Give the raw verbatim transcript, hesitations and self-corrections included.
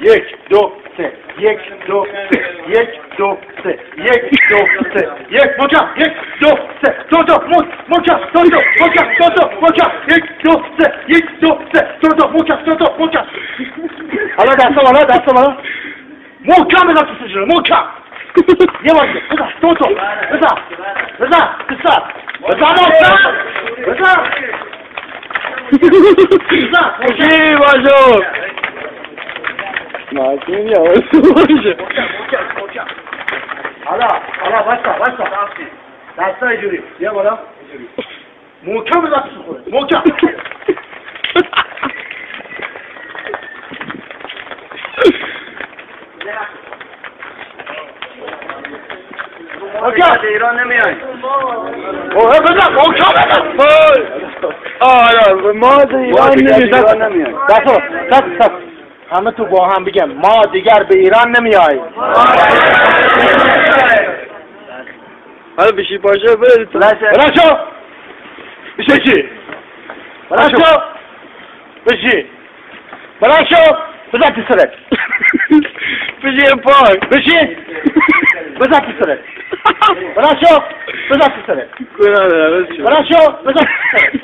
یک دو سه یک دو سه یک دو سه یک دو سه یک مکم یک دو سه دو دو مکم دو دو مکم دو دو مکم یک دو سه یک دو سه دو دو مکم دو دو مکم حالا دسته بالا دسته بالا مکم بزن تو سجره مکم یواش بزن دو دو بزن بزن کسر بزن بزن بزن بزن خوشی باشو Nakin ya, öyle Ala, ala başla, başla. Dansi. Dansa ecuri. Diye bana. Ecuri. Muhkem mi zaten sıkıyor? Muhkem. Muhkem. İran ne mi yani? O hep öyle, muhkem öyle. Aa ya, mağaza İran ne mi yani? Dato, tak, tak. همه تو با هم بگم ما دیگر به ایران نمیاییم. حالا بشی پاشو برید تو. براشو. بشی چی؟ براشو. بشی. براشو. بذار تو سرت. بشی پای. بشی. بذار تو سرت. براشو. بذار تو سرت. براشو. بذار تو سرت.